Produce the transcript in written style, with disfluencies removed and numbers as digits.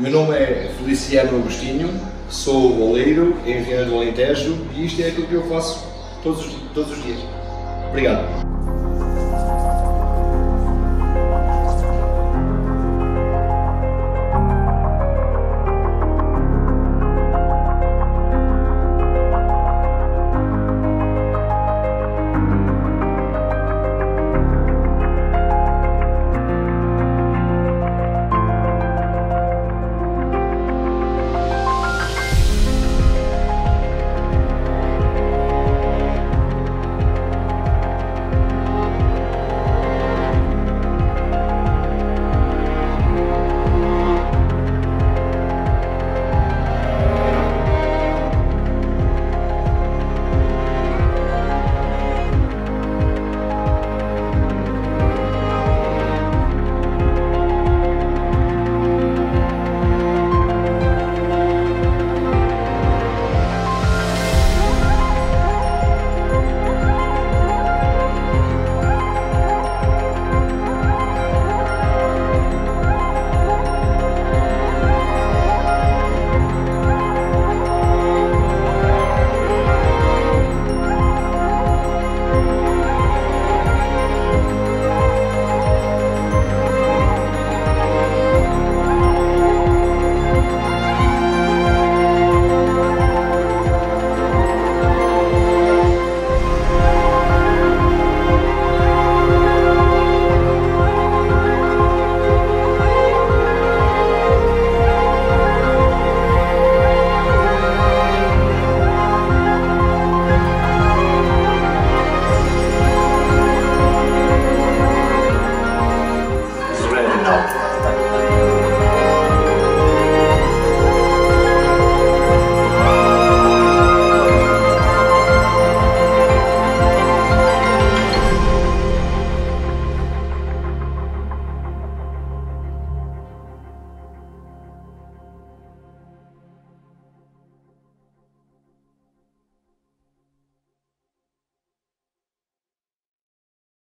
Meu nome é Feliciano Agostinho, sou oleiro em Viana do Alentejo e isto é aquilo que eu faço todos os dias. Obrigado.